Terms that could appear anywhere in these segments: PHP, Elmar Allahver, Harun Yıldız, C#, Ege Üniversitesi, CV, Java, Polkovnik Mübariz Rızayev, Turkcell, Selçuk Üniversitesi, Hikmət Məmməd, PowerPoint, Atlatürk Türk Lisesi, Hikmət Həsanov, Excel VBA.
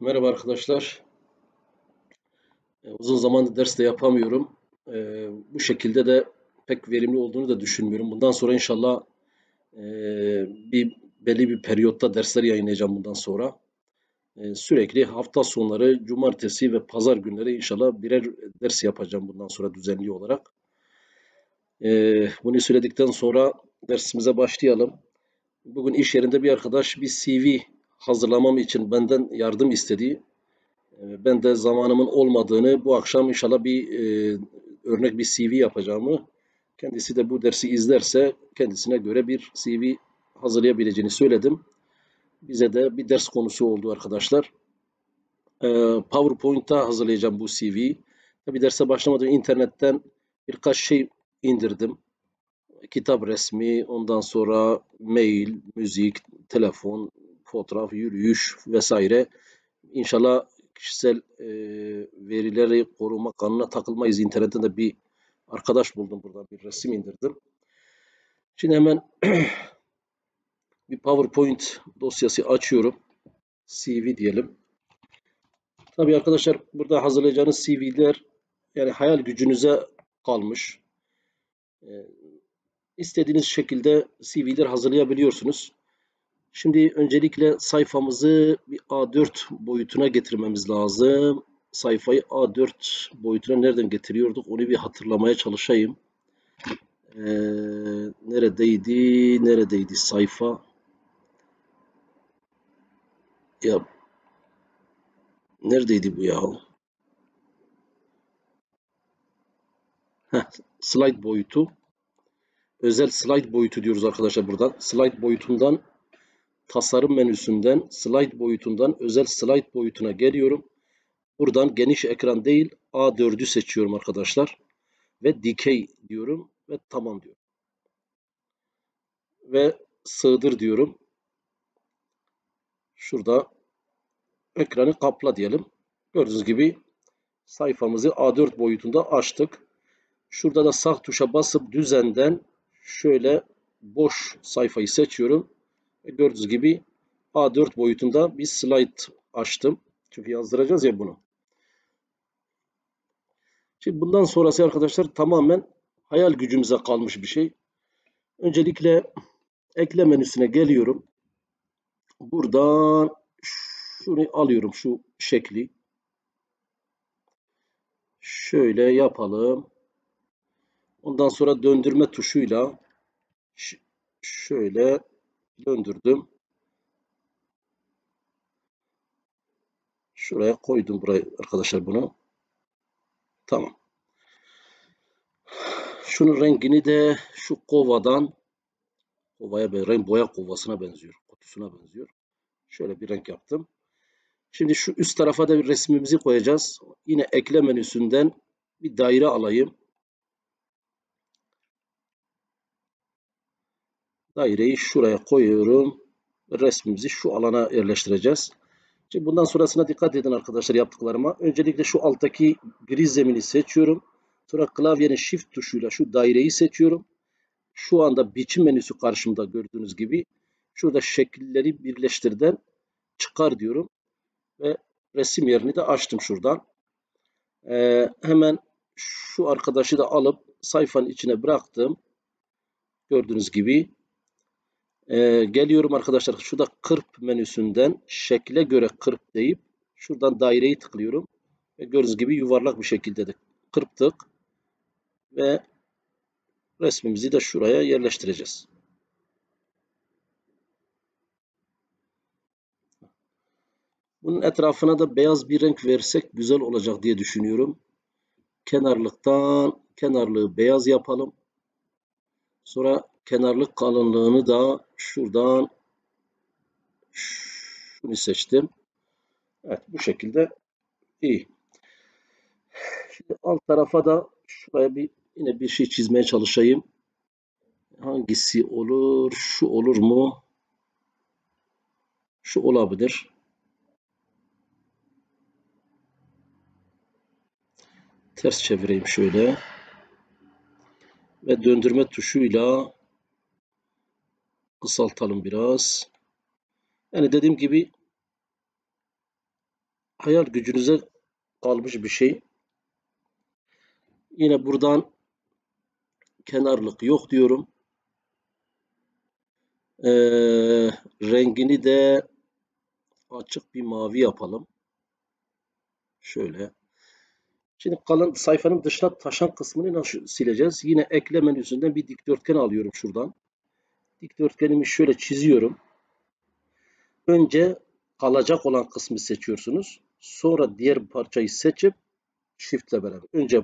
Merhaba arkadaşlar. Uzun zamandır ders de yapamıyorum. Bu şekilde de pek verimli olduğunu da düşünmüyorum. Bundan sonra inşallah belli bir periyotta dersler yayınlayacağım bundan sonra. Sürekli hafta sonları, cumartesi ve pazar günleri inşallah birer ders yapacağım bundan sonra düzenli olarak. Bunu söyledikten sonra dersimize başlayalım. Bugün iş yerinde bir arkadaş bir CV hazırlamam için benden yardım istedi. Ben de zamanımın olmadığını, bu akşam inşallah örnek bir CV yapacağımı, kendisi de bu dersi izlerse kendisine göre bir CV hazırlayabileceğini söyledim. Bize de bir ders konusu oldu arkadaşlar. PowerPoint'ta hazırlayacağım bu CV'yi. Tabii derse başlamadan internetten birkaç şey indirdim. Kitap resmi, ondan sonra mail, müzik, telefon, fotoğraf, yürüyüş vesaire. İnşallah kişisel verileri koruma kanununa takılmayız. İnternetten de bir arkadaş buldum, buradan bir resim indirdim. Şimdi hemen bir PowerPoint dosyası açıyorum. CV diyelim. Tabii arkadaşlar, burada hazırlayacağınız CV'ler yani hayal gücünüze kalmış. İstediğiniz şekilde CV'ler hazırlayabiliyorsunuz. Şimdi öncelikle sayfamızı bir A4 boyutuna getirmemiz lazım. Sayfayı A4 boyutuna nereden getiriyorduk? Onu bir hatırlamaya çalışayım. Neredeydi sayfa? Ya neredeydi bu ya? Slide boyutu. Özel slide boyutu diyoruz arkadaşlar buradan. Slide boyutundan, tasarım menüsünden, slide boyutundan özel slide boyutuna geliyorum. Buradan geniş ekran değil A4'ü seçiyorum arkadaşlar. Ve dikey diyorum ve tamam diyorum. Ve sığdır diyorum. Şurada ekranı kapla diyelim. Gördüğünüz gibi sayfamızı A4 boyutunda açtık. Şurada da sağ tuşa basıp düzenden şöyle boş sayfayı seçiyorum. Gördüğünüz gibi A4 boyutunda bir slide açtım. Çünkü yazdıracağız ya bunu. Şimdi bundan sonrası arkadaşlar tamamen hayal gücümüze kalmış bir şey. Öncelikle ekle menüsüne geliyorum. Buradan şunu alıyorum, şu şekli. Şöyle yapalım. Ondan sonra döndürme tuşuyla şöyle döndürdüm. Şuraya koydum burayı arkadaşlar bunu. Tamam. Şunun rengini de şu kovaya ben renk boya kovasına benziyor. Kutusuna benziyor. Şöyle bir renk yaptım. Şimdi şu üst tarafa da bir resmimizi koyacağız. Yine ekle menüsünden bir daire alayım. Daireyi şuraya koyuyorum. Resmimizi şu alana yerleştireceğiz. Şimdi bundan sonrasına dikkat edin arkadaşlar yaptıklarıma. Öncelikle şu alttaki gri zemini seçiyorum. Sonra klavyenin shift tuşuyla şu daireyi seçiyorum. Şu anda biçim menüsü karşımda gördüğünüz gibi. Şurada şekilleri birleştirden çıkar diyorum. Ve resim yerini de açtım şuradan. Hemen şu arkadaşı da alıp sayfanın içine bıraktım. Gördüğünüz gibi. Geliyorum arkadaşlar şurada kırp menüsünden şekle göre kırp deyip şuradan daireyi tıklıyorum. Ve gördüğünüz gibi yuvarlak bir şekilde de kırptık. Ve resmimizi de şuraya yerleştireceğiz. Bunun etrafına da beyaz bir renk versek güzel olacak diye düşünüyorum. Kenarlığı beyaz yapalım. Sonra kenarlık kalınlığını da şuradan şunu seçtim. Evet, bu şekilde iyi. Şimdi alt tarafa da şuraya yine bir şey çizmeye çalışayım. Hangisi olur? Şu olur mu? Şu olabilir. Ters çevireyim şöyle. Ve döndürme tuşuyla kısaltalım biraz. Yani dediğim gibi hayal gücünüze kalmış bir şey. Yine buradan kenarlık yok diyorum. Rengini de açık bir mavi yapalım. Şöyle. Şimdi kalan sayfanın dışına taşan kısmını nasıl sileceğiz? Yine ekle menüsünden bir dikdörtgen alıyorum şuradan. Dikdörtgenimi şöyle çiziyorum. Önce kalacak olan kısmı seçiyorsunuz. Sonra diğer parçayı seçip shift ile beraber. Önce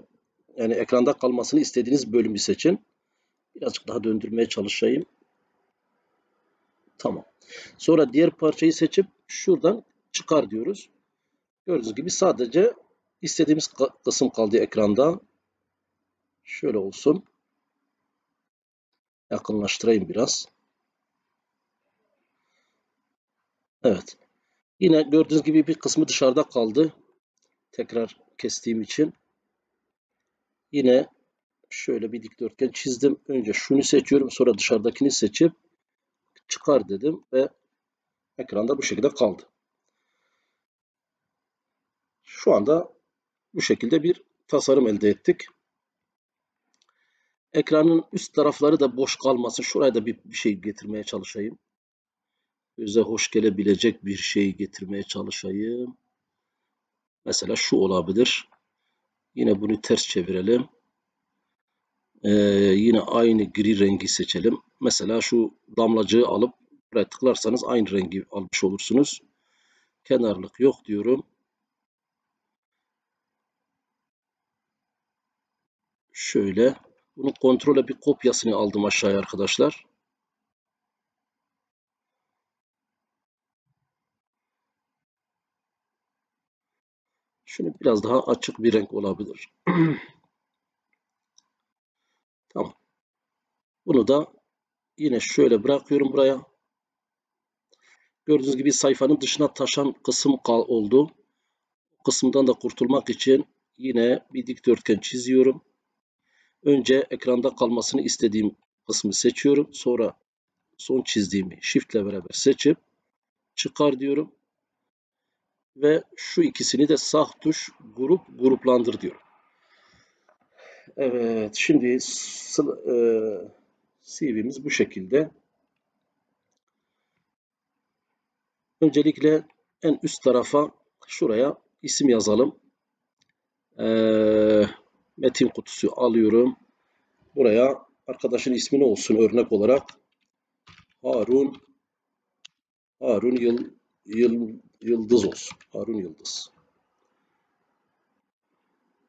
yani ekranda kalmasını istediğiniz bölümü seçin. Birazcık daha döndürmeye çalışayım. Tamam. Sonra diğer parçayı seçip şuradan çıkar diyoruz. Gördüğünüz gibi sadece istediğimiz kısım kaldı ekranda. Şöyle olsun. Yakınlaştırayım biraz. Evet. Yine gördüğünüz gibi bir kısmı dışarıda kaldı. Tekrar kestiğim için. Yine şöyle bir dikdörtgen çizdim. Önce şunu seçiyorum. Sonra dışarıdakini seçip çıkar dedim ve ekranda bu şekilde kaldı. Şu anda bu şekilde bir tasarım elde ettik. Ekranın üst tarafları da boş kalmasın. Şuraya da bir şey getirmeye çalışayım. Göze hoş gelebilecek bir şey getirmeye çalışayım. Mesela şu olabilir. Yine bunu ters çevirelim. Yine aynı gri rengi seçelim. Mesela şu damlacığı alıp buraya tıklarsanız aynı rengi almış olursunuz. Kenarlık yok diyorum. Şöyle. Bunun kontrole bir kopyasını aldım aşağıya arkadaşlar. Şunu biraz daha açık bir renk olabilir. Tamam. Bunu da yine şöyle bırakıyorum buraya. Gördüğünüz gibi sayfanın dışına taşan kısım oldu. Kısımdan da kurtulmak için yine bir dikdörtgen çiziyorum. Önce ekranda kalmasını istediğim kısmı seçiyorum. Sonra son çizdiğimi shift ile beraber seçip çıkar diyorum. Ve şu ikisini de sağ tuş gruplandır diyorum. Evet, şimdi CV'miz bu şekilde. Öncelikle en üst tarafa şuraya isim yazalım. Metin kutusu alıyorum. Buraya arkadaşın ismi ne olsun örnek olarak? Harun Yıldız olsun. Harun Yıldız.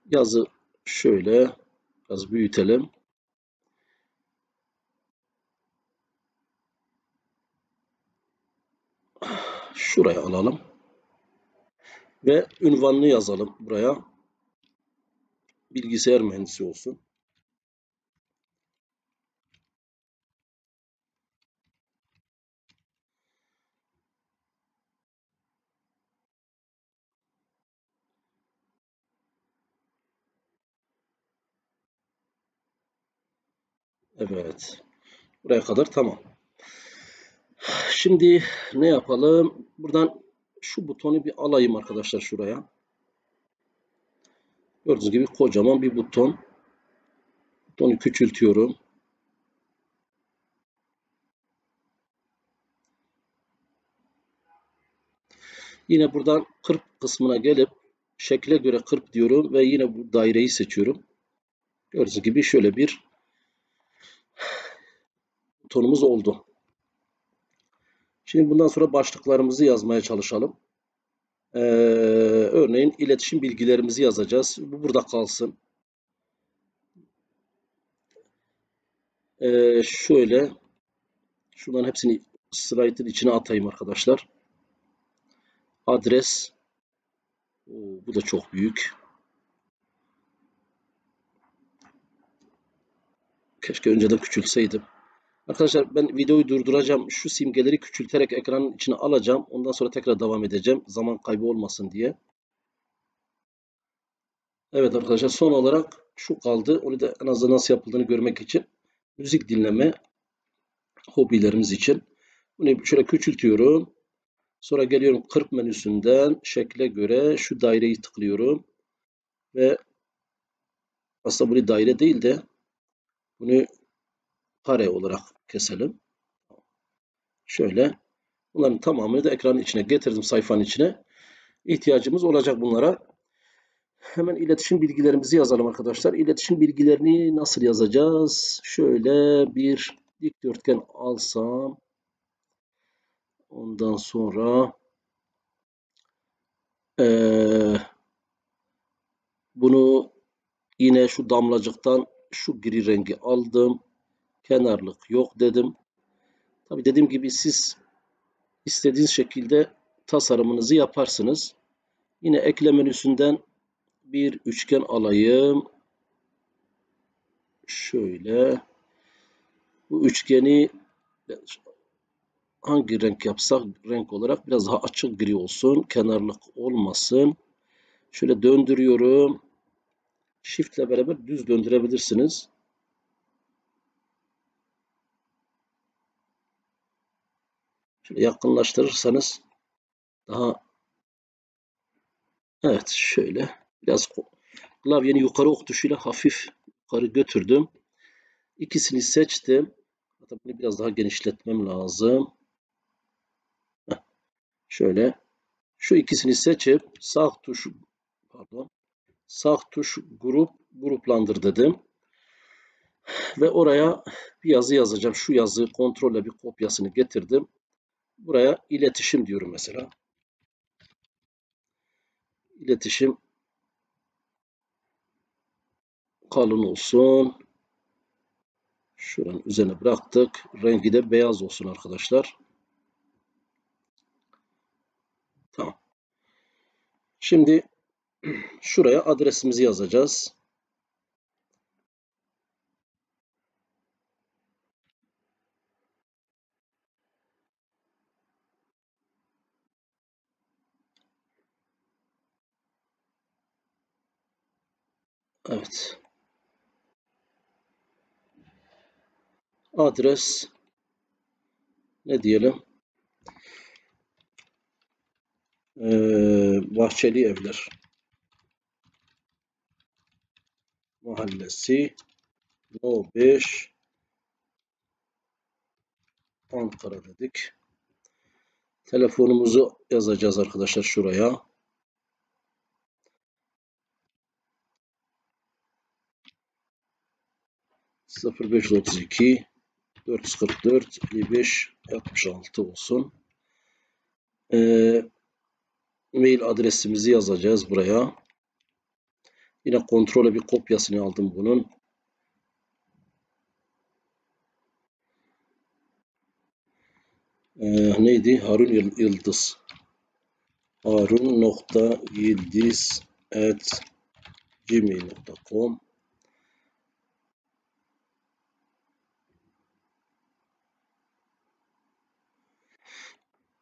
Yazı şöyle biraz büyütelim. Şuraya alalım. Ve ünvanını yazalım buraya. Bilgisayar mühendisi olsun. Evet. Buraya kadar tamam. Şimdi ne yapalım? Buradan şu butonu bir alayım arkadaşlar şuraya. Gördüğünüz gibi kocaman bir buton. Butonu küçültüyorum. Yine buradan kırp kısmına gelip şekle göre kırp diyorum ve yine bu daireyi seçiyorum. Gördüğünüz gibi şöyle bir butonumuz oldu. Şimdi bundan sonra başlıklarımızı yazmaya çalışalım. Örneğin iletişim bilgilerimizi yazacağız. Bu burada kalsın. Şöyle şunların hepsini slaytın içine atayım arkadaşlar. Adres. Bu da çok büyük. Keşke önceden küçülseydim. Arkadaşlar ben videoyu durduracağım. Şu simgeleri küçülterek ekranın içine alacağım. Ondan sonra tekrar devam edeceğim. Zaman kaybı olmasın diye. Evet arkadaşlar son olarak şu kaldı. Onu da en azından nasıl yapıldığını görmek için. Müzik dinleme hobilerimiz için. Bunu şöyle küçültüyorum. Sonra geliyorum 40 menüsünden şekle göre şu daireyi tıklıyorum. Ve aslında bunu daire değil de bunu kare olarak keselim. Şöyle. Bunların tamamını da ekranın içine getirdim, sayfanın içine. İhtiyacımız olacak bunlara. Hemen iletişim bilgilerimizi yazalım arkadaşlar. İletişim bilgilerini nasıl yazacağız? Şöyle bir dikdörtgen alsam. Ondan sonra bunu yine şu damlacıktan şu gri rengi aldım. Kenarlık yok dedim. Tabii dediğim gibi siz istediğiniz şekilde tasarımınızı yaparsınız. Yine ekle menüsünden bir üçgen alayım. Şöyle. Bu üçgeni hangi renk yapsak renk olarak biraz daha açık gri olsun. Kenarlık olmasın. Şöyle döndürüyorum. Shift ile beraber düz döndürebilirsiniz. Şöyle yakınlaştırırsanız daha, evet şöyle biraz klavyenin yukarı ok tuşuyla hafif yukarı götürdüm. İkisini seçtim. Hatta bunu biraz daha genişletmem lazım. Heh. Şöyle şu ikisini seçip sağ tuş, pardon, sağ tuş gruplandır dedim. Ve oraya bir yazı yazacağım. Şu yazıyı kontrolle bir kopyasını getirdim. Buraya iletişim diyorum mesela. İletişim kalın olsun. Şuranın üzerine bıraktık. Rengi de beyaz olsun arkadaşlar. Tamam. Şimdi şuraya adresimizi yazacağız. Evet. Adres ne diyelim? Bahçeli Evler Mahallesi No 5 Ankara dedik. Telefonumuzu yazacağız arkadaşlar şuraya. (0532) 444 55 66 olsun. Mail adresimizi yazacağız buraya. Yine kontrole bir kopyasını aldım bunun. Neydi? Harun Yıldız. harun.yildiz@gmail.com.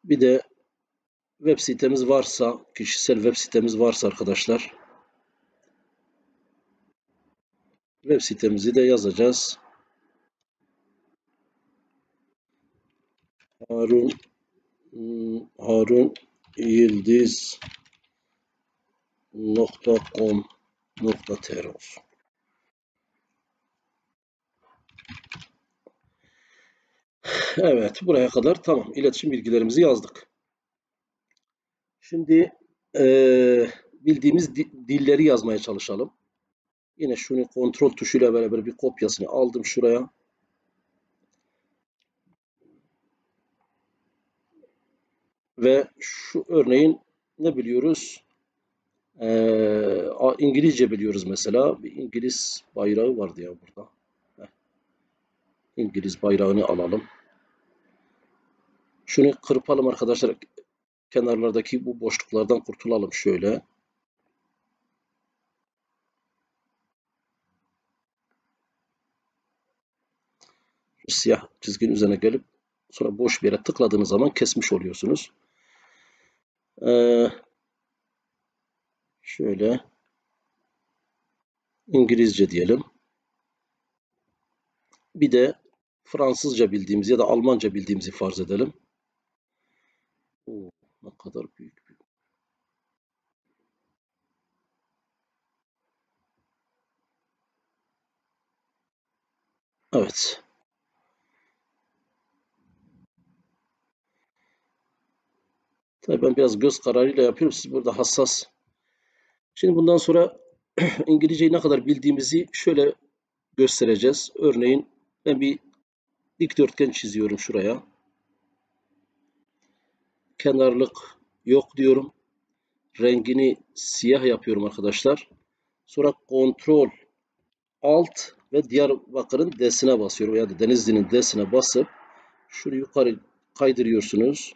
Bir de web sitemiz varsa, kişisel web sitemiz varsa arkadaşlar, web sitemizi de yazacağız. harunyildiz.com.tr olsun. Evet, buraya kadar tamam. İletişim bilgilerimizi yazdık. Şimdi bildiğimiz dilleri yazmaya çalışalım. Yine şunu kontrol tuşuyla beraber bir kopyasını aldım şuraya. Ve şu örneğin ne biliyoruz? İngilizce biliyoruz mesela. Bir İngiliz bayrağı vardı ya burada. İngiliz bayrağını alalım. Şunu kırpalım arkadaşlar. Kenarlardaki bu boşluklardan kurtulalım şöyle. Şu siyah çizginin üzerine gelip sonra boş bir yere tıkladığınız zaman kesmiş oluyorsunuz. Şöyle İngilizce diyelim. Bir de Fransızca bildiğimiz ya da Almanca bildiğimizi farz edelim. Ne kadar büyük bir. Evet. Tabii ben biraz göz kararıyla yapıyorum. Siz burada hassas. Şimdi bundan sonra İngilizceyi ne kadar bildiğimizi şöyle göstereceğiz. Örneğin ben bir dikdörtgen çiziyorum şuraya. Kenarlık yok diyorum. Rengini siyah yapıyorum arkadaşlar. Sonra Ctrl Alt ve Diyarbakır'ın D'sine basıyorum. Ya da Denizli'nin D'sine basıp şunu yukarı kaydırıyorsunuz.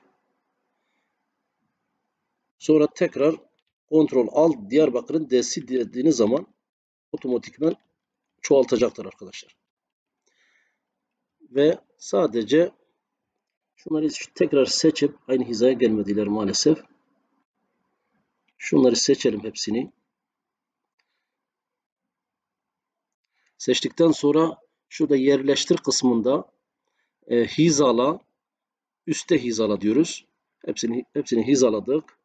Sonra tekrar Ctrl Alt Diyarbakır'ın D'si dediğiniz zaman otomatikman çoğaltacaktır arkadaşlar. Ve sadece şunları tekrar seçip aynı hizaya gelmediler maalesef. Şunları seçelim hepsini. Seçtikten sonra şurada yerleştir kısmında hizala, üstte hizala diyoruz. Hepsini hizaladık.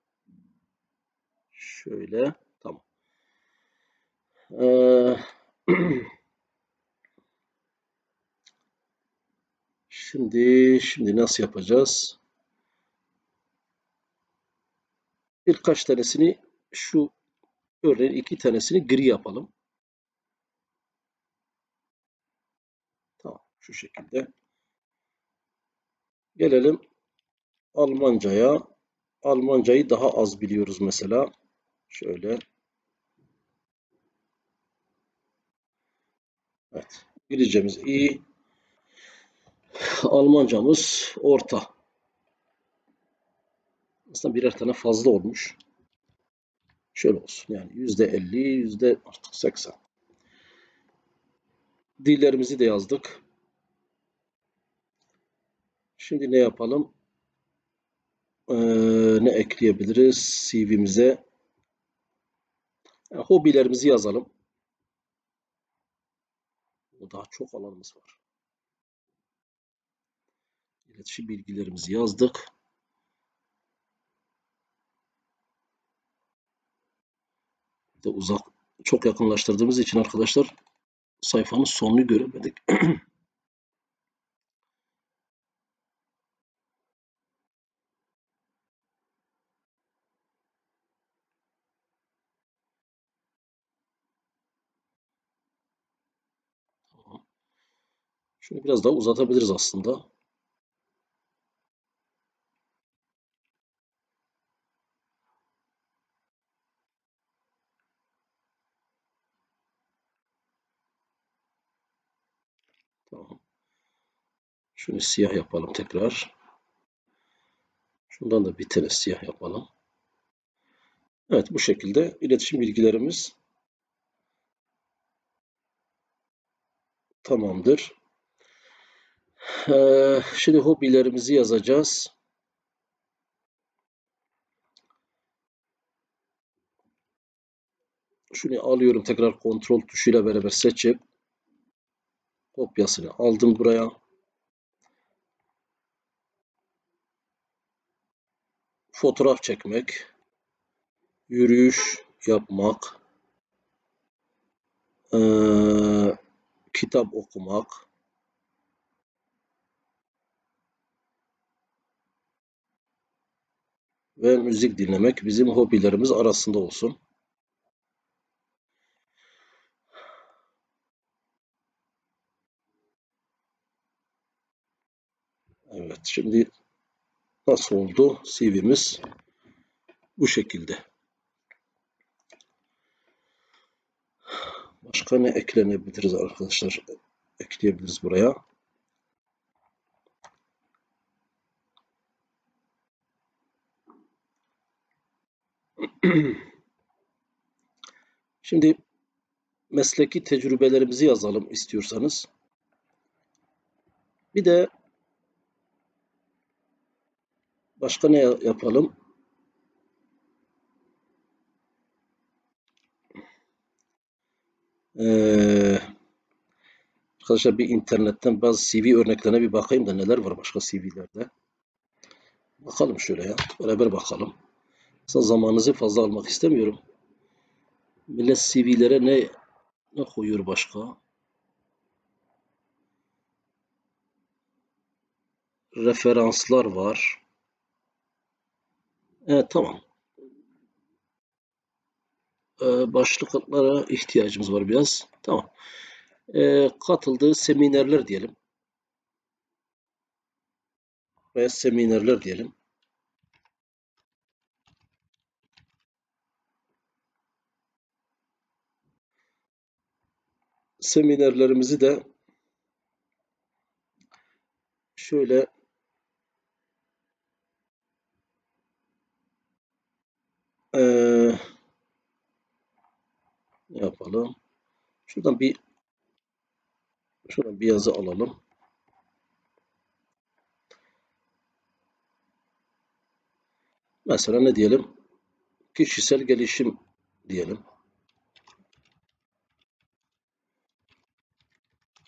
Şöyle, tamam. Şimdi nasıl yapacağız? Birkaç tanesini şu örneğin 2 tanesini gri yapalım. Tamam, şu şekilde. Gelelim Almanca'ya. Almancayı daha az biliyoruz mesela. Şöyle. Evet. İngilizcemiz iyi. Almancamız orta. Aslında birer tane fazla olmuş. Şöyle olsun. Yani %50, %80. Dillerimizi de yazdık. Şimdi ne yapalım? Ne ekleyebiliriz CV'mize? Yani hobilerimizi yazalım. Daha çok alanımız var. İletişim bilgilerimizi yazdık. Bir de uzak, çok yakınlaştırdığımız için arkadaşlar sayfanın sonunu göremedik. Şunu biraz daha uzatabiliriz aslında. Tamam. Şunu siyah yapalım tekrar. Şundan da bir tane siyah yapalım. Evet, bu şekilde iletişim bilgilerimiz tamamdır. Şimdi hobilerimizi yazacağız. Şunu alıyorum tekrar kontrol tuşuyla beraber seçip kopyasını aldım buraya. Fotoğraf çekmek, yürüyüş yapmak, kitap okumak, ve müzik dinlemek bizim hobilerimiz arasında olsun. Evet, şimdi nasıl oldu CV'miz? Bu şekilde. Başka ne ekleyebiliriz arkadaşlar? Ekleyebiliriz buraya. Şimdi mesleki tecrübelerimizi yazalım istiyorsanız. Bir de başka ne yapalım? Arkadaşlar bir internetten bazı CV örneklerine bir bakayım da neler var başka CV'lerde. Bakalım şöyle ya. Beraber bakalım. Aslında zamanınızı fazla almak istemiyorum. Millet CV'lere ne koyuyor başka? Referanslar var. Evet, tamam. Başlıklara ihtiyacımız var biraz. Tamam. Katıldığı seminerler diyelim. Veya seminerler diyelim. Seminerlerimizi de şöyle yapalım. Şuradan bir yazı alalım. Mesela ne diyelim? Kişisel gelişim diyelim.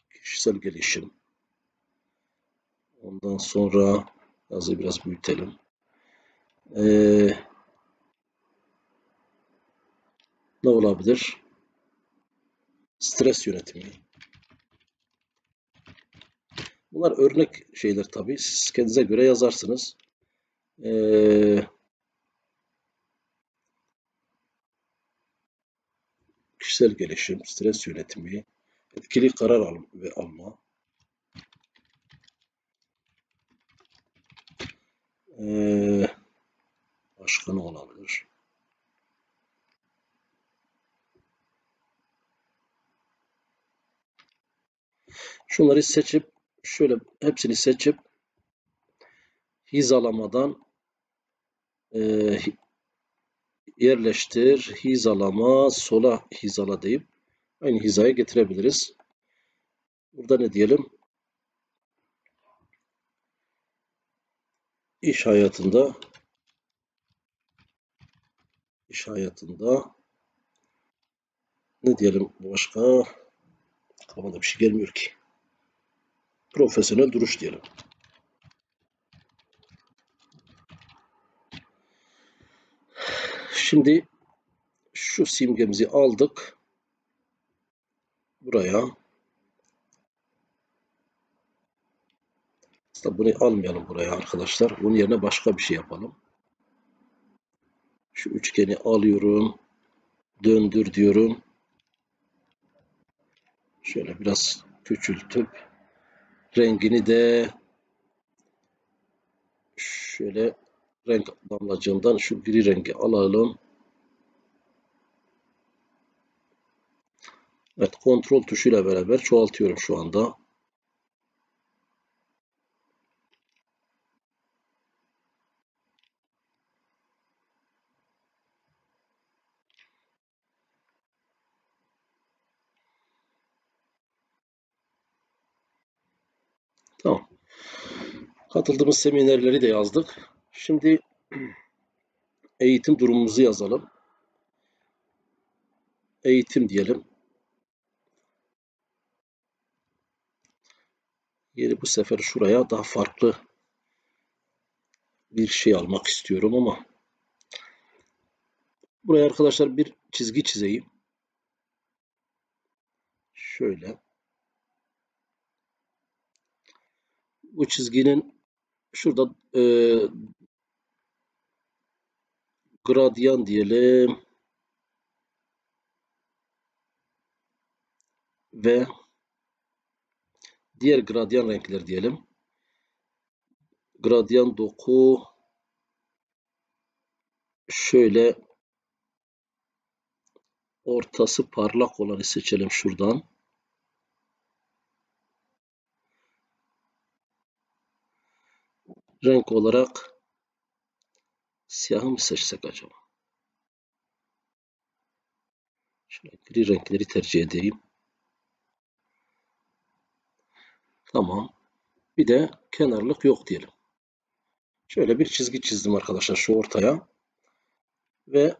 Kişisel gelişim. Ondan sonra yazıyı biraz büyütelim. Ne olabilir? Stres yönetimi. Bunlar örnek şeyler tabii. Siz kendinize göre yazarsınız. Kişisel gelişim, stres yönetimi, etkili karar alma, başka ne olabilir? Şunları seçip, şöyle hepsini seçip hizalamadan yerleştir, hizalama, sola hizala deyip aynı hizaya getirebiliriz. Burada ne diyelim? İş hayatında ne diyelim başka? Ama da bir şey gelmiyor ki. Profesyonel duruş diyelim. Şimdi şu simgemizi aldık. Buraya. Aslında bunu almayalım buraya arkadaşlar. Bunun yerine başka bir şey yapalım. Şu üçgeni alıyorum. Döndür diyorum. Şöyle biraz küçültüp rengini de şöyle renk damlacığından şu gri rengi alalım. Evet, kontrol tuşuyla beraber çoğaltıyorum şu anda. Tamam. Katıldığımız seminerleri de yazdık. Şimdi eğitim durumumuzu yazalım. Eğitim diyelim. Yeri bu sefer şuraya daha farklı bir şey almak istiyorum ama buraya arkadaşlar bir çizgi çizeyim. Şöyle. Bu çizginin şurada gradyan diyelim ve diğer gradyan renkler diyelim. Gradyan doku şöyle ortası parlak olanı seçelim şuradan. Renk olarak siyahı mı seçsek acaba? Şöyle gri renkleri tercih edeyim. Tamam. Bir de kenarlık yok diyelim. Şöyle bir çizgi çizdim arkadaşlar şu ortaya. Ve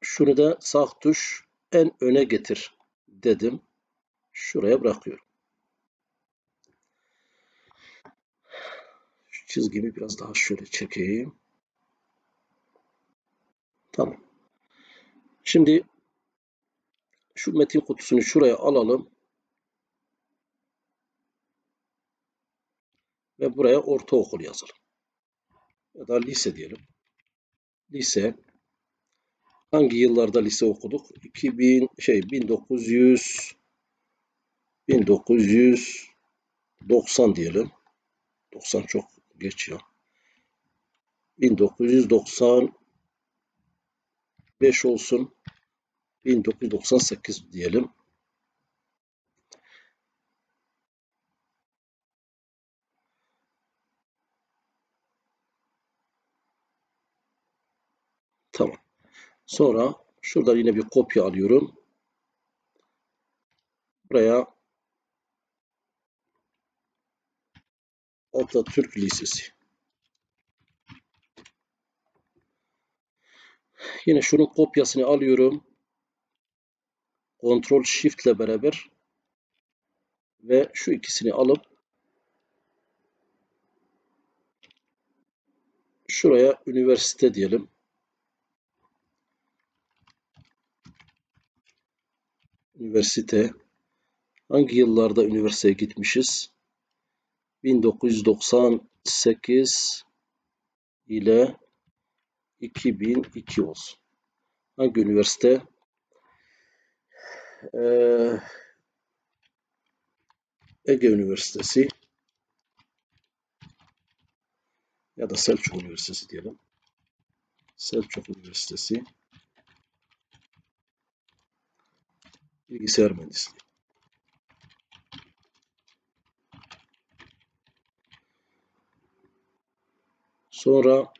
şunu da sağ tuş en öne getir dedim. Şuraya bırakıyorum. Çizgimi biraz daha şöyle çekeyim. Tamam. Şimdi şu metin kutusunu şuraya alalım. Ve buraya ortaokul yazalım. Ya da lise diyelim. Lise. Hangi yıllarda lise okuduk? 1990 diyelim. 90 çok geç ya. 1995 olsun. 1998 diyelim. Tamam. Sonra şurada yine bir kopya alıyorum. Buraya Atlatürk Türk Lisesi. Yine şunun kopyasını alıyorum. Ctrl Shift ile beraber ve şu ikisini alıp şuraya üniversite diyelim. Üniversite. Hangi yıllarda üniversiteye gitmişiz? 1998 ile 2002 olsun. Hangi üniversite? Ege Üniversitesi ya da Selçuk Üniversitesi diyelim. Selçuk Üniversitesi Bilgisayar Mühendisliği. Sonra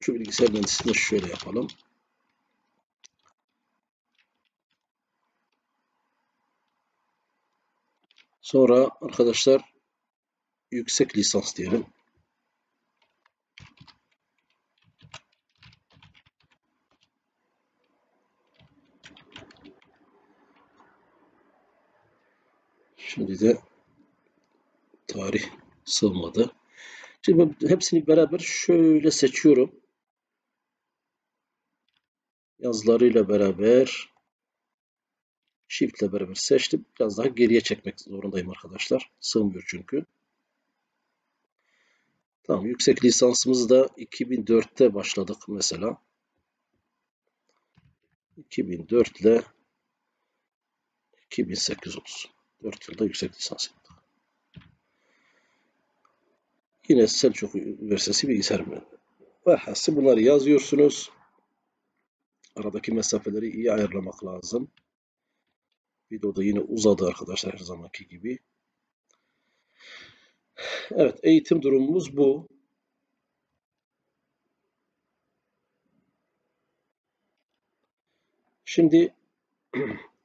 şu bilgisayar mühendisliğini şöyle yapalım. Sonra arkadaşlar yüksek lisans diyelim. Şimdi de tarih sığmadı. Şimdi ben hepsini beraber şöyle seçiyorum. Yazılarıyla beraber Shift ile beraber seçtim. Biraz daha geriye çekmek zorundayım arkadaşlar. Sığmıyor çünkü. Tamam. Yüksek lisansımızı da 2004'te başladık mesela. 2004 ile 2008 olsun. 4 yılda yüksek lisans yaptık. Yine Selçuk Üniversitesi Bilgisayar Mühendisliği. Velhasıl bunları yazıyorsunuz. Aradaki mesafeleri iyi ayarlamak lazım. Videoda yine uzadı arkadaşlar her zamanki gibi. Evet, eğitim durumumuz bu. Şimdi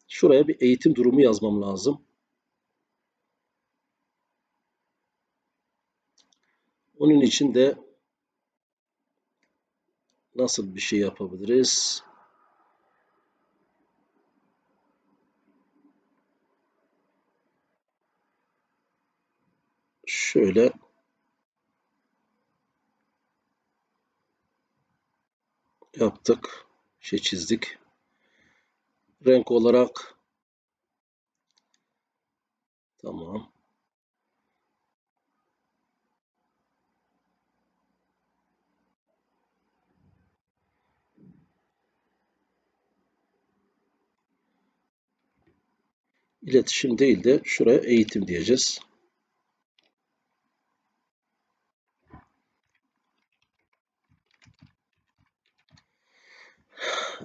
şuraya bir eğitim durumu yazmam lazım. Onun için de nasıl bir şey yapabiliriz? Şöyle yaptık, şey çizdik. Renk olarak tamam. İletişim değil de şuraya eğitim diyeceğiz.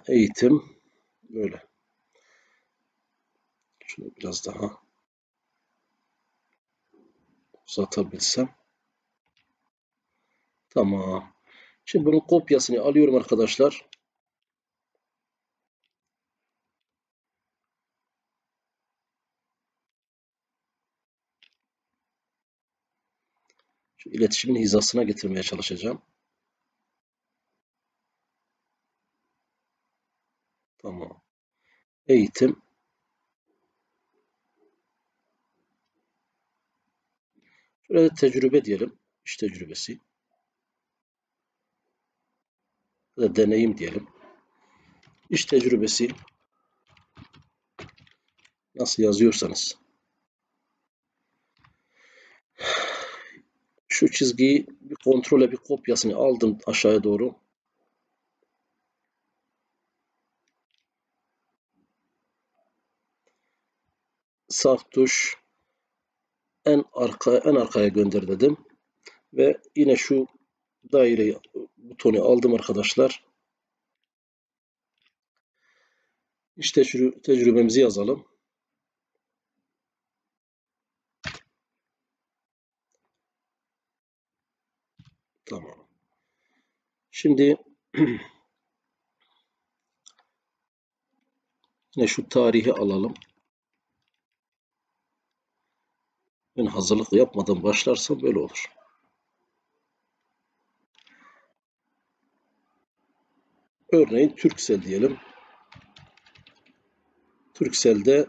Eğitim böyle. Şunu biraz daha uzatabilsem. Tamam. Şimdi bunun kopyasını alıyorum arkadaşlar. Şu iletişimin hizasına getirmeye çalışacağım. Tamam. Eğitim. Şurada tecrübe diyelim. İş tecrübesi. ya da deneyim diyelim. İş tecrübesi nasıl yazıyorsanız. Şu çizgiyi bir kontrole bir kopyasını aldım aşağıya doğru. Sağ tuş en arkaya gönder dedim. Ve yine şu daireyi butonu aldım arkadaşlar. İş tecrübemizi yazalım. Tamam. Şimdi yine şu tarihi alalım. Ben hazırlık yapmadan başlarsam böyle olur. Örneğin Turkcell diyelim. Turkcell'de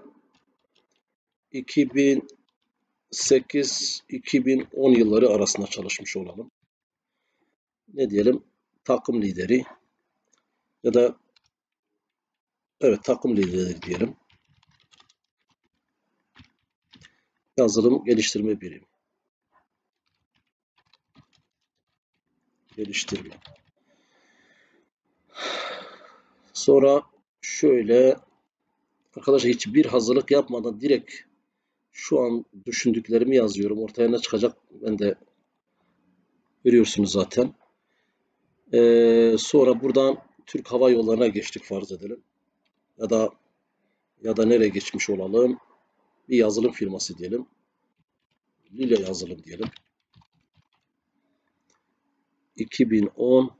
2008-2010 yılları arasında çalışmış olalım. Ne diyelim? Takım lideri ya da evet takım lideri diyelim. Yazılım geliştirme birimi. Geliştirme. Sonra şöyle arkadaşlar hiçbir hazırlık yapmadan direkt şu an düşündüklerimi yazıyorum. Ortaya ne çıkacak ben de görüyorsunuz zaten. Sonra buradan Türk Hava Yolları'na geçtik farz edelim. Ya da nereye geçmiş olalım? Bir yazılım firması diyelim. Lila yazılım diyelim. 2010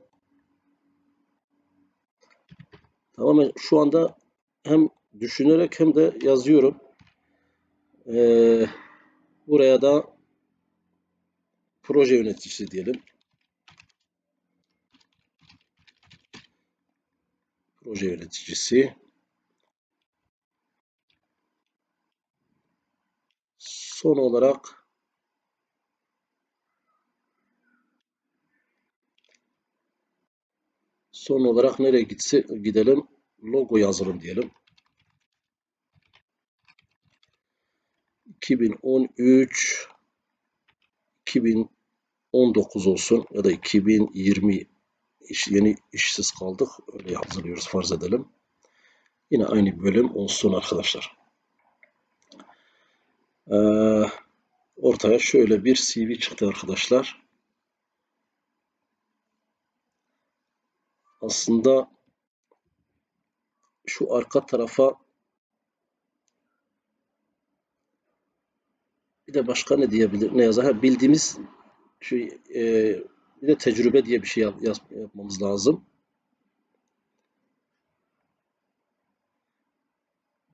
tamamen şu anda hem düşünerek hem de yazıyorum. Buraya da proje yöneticisi diyelim. Proje yöneticisi. Son olarak nereye gidelim? Logo yazalım diyelim. 2013 2019 olsun ya da 2020 yeni işsiz kaldık. Öyle hazırlıyoruz farz edelim. Yine aynı bölüm olsun arkadaşlar. Ortaya şöyle bir CV çıktı arkadaşlar. Aslında şu arka tarafa bir de başka ne diyebilir, ne yazar? Ha, bildiğimiz şu bir de tecrübe diye bir şey yapmamız lazım.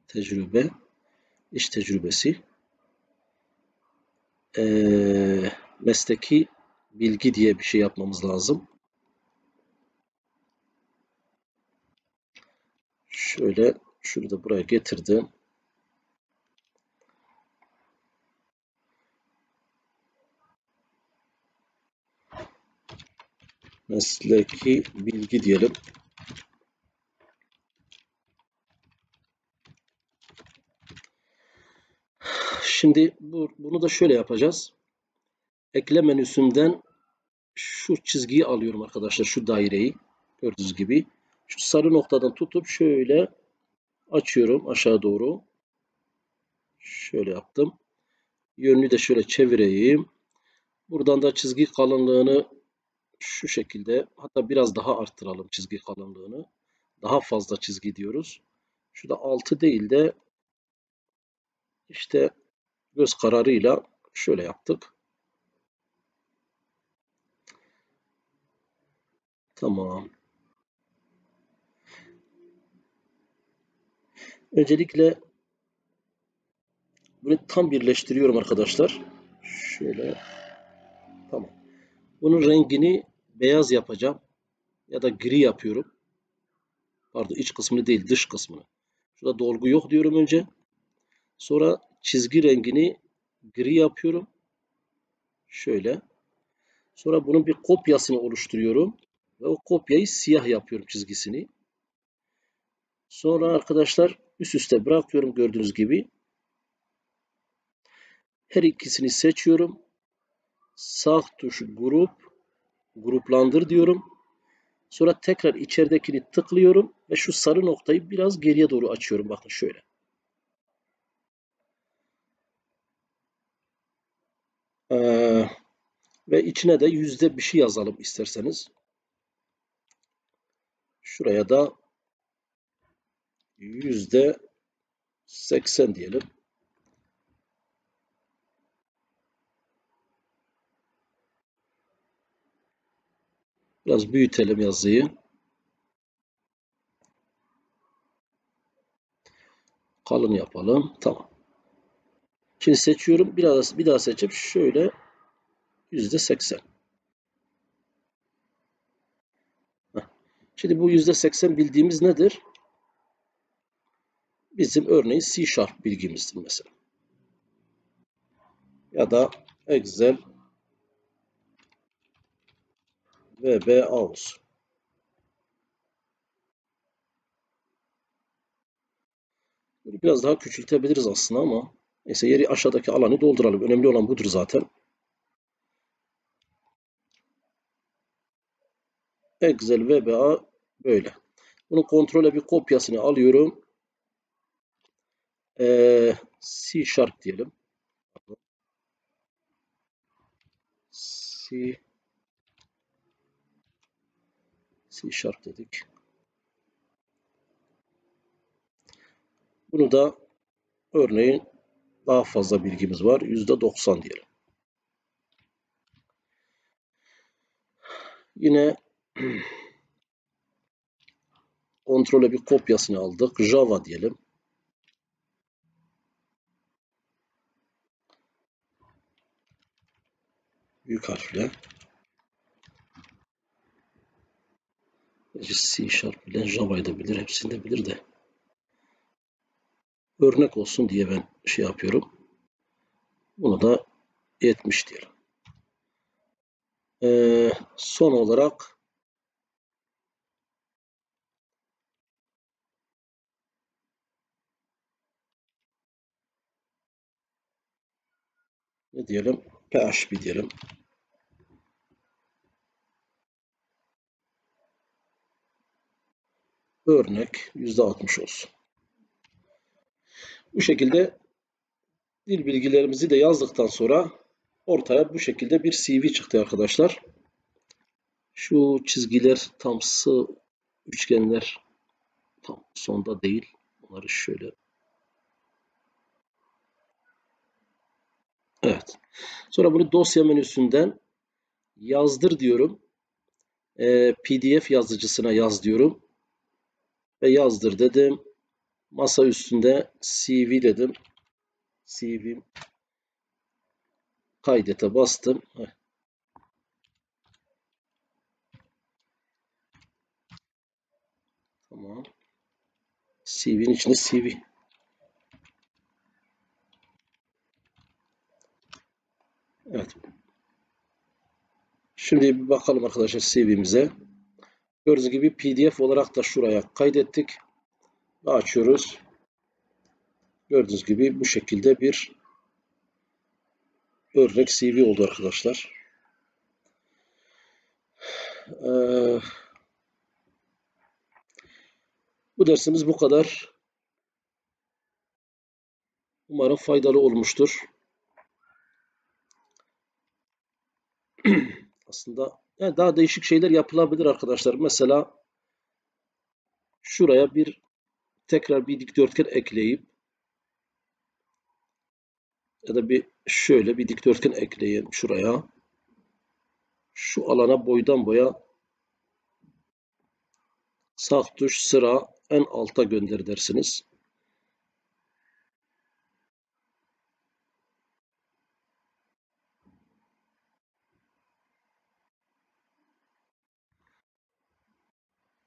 Tecrübe, iş tecrübesi. Mesleki bilgi diye bir şey yapmamız lazım. Şöyle şunu da buraya getirdim. Mesleki bilgi diyelim. Şimdi bunu da şöyle yapacağız. Ekle menüsünden şu çizgiyi alıyorum arkadaşlar. Şu daireyi gördüğünüz gibi. Şu sarı noktadan tutup şöyle açıyorum aşağı doğru. Şöyle yaptım. Yönünü de şöyle çevireyim. Buradan da çizgi kalınlığını şu şekilde hatta biraz daha arttıralım çizgi kalınlığını. Daha fazla çizgi diyoruz. Şu da 6 değil de işte göz kararıyla şöyle yaptık. Tamam. Öncelikle bunu tam birleştiriyorum arkadaşlar. Şöyle. Tamam. Bunun rengini beyaz yapacağım. Ya da gri yapıyorum. Pardon, iç kısmını değil dış kısmını. Şurada dolgu yok diyorum önce. Sonra çizgi rengini gri yapıyorum. Şöyle. Sonra bunun bir kopyasını oluşturuyorum. Ve o kopyayı siyah yapıyorum çizgisini. Sonra arkadaşlar üst üste bırakıyorum gördüğünüz gibi. Her ikisini seçiyorum. Sağ tuşu grup, gruplandır diyorum. Sonra tekrar içeridekini tıklıyorum ve şu sarı noktayı biraz geriye doğru açıyorum. Bakın şöyle. Ve içine de yüzde bir şey yazalım isterseniz. Şuraya da %80 diyelim. Biraz büyütelim yazıyı. Kalın yapalım. Tamam. Şimdi seçiyorum. Bir daha seçip şöyle %80. Şimdi bu %80 bildiğimiz nedir? Bizim örneğin C# bilgimizdir mesela. Ya da Excel VBA olsun. Biraz daha küçültebiliriz aslında ama neyse yeri aşağıdaki alanı dolduralım. Önemli olan budur zaten. Excel VBA böyle. Bunun kontrole bir kopyasını alıyorum. C# diyelim. C# dedik. Bunu da örneğin daha fazla bilgimiz var. %90 diyelim. Yine kontrole bir kopyasını aldık. Java diyelim. Büyük harfle. C# bile Java'yı da bilir. Hepsini de bilir de. Örnek olsun diye ben şey yapıyorum. Bunu da 70 diyelim. Son olarak ne diyelim? PHP diyelim. Örnek %60 olsun. Bu şekilde dil bilgilerimizi de yazdıktan sonra ortaya bu şekilde bir CV çıktı arkadaşlar. Şu çizgiler tam sığ üçgenler tam sonda değil. Bunları şöyle. Evet. Sonra bunu dosya menüsünden yazdır diyorum. PDF yazıcısına yaz diyorum. Ve yazdır dedim. Masa üstünde CV dedim. CV'm. Kaydete bastım. Tamam. CV'nin içinde CV. Evet. Şimdi bir bakalım arkadaşlar CV'mize. Gördüğünüz gibi PDF olarak da şuraya kaydettik. Açıyoruz. Gördüğünüz gibi bu şekilde bir örnek CV oldu arkadaşlar. Bu dersimiz bu kadar. Umarım faydalı olmuştur. Aslında yani daha değişik şeyler yapılabilir arkadaşlar. Mesela şuraya bir tekrar bir dikdörtgen ekleyip ya da bir şöyle bir dikdörtgen ekleyelim şuraya. Şu alana boydan boya sağ tuş sıra en alta gönder dersiniz.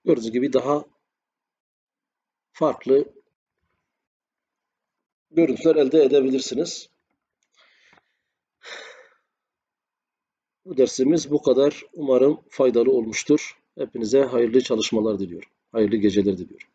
Gördüğünüz gibi daha farklı görüntüler elde edebilirsiniz. Bu dersimiz bu kadar. Umarım faydalı olmuştur. Hepinize hayırlı çalışmalar diliyorum. Hayırlı geceler diliyorum.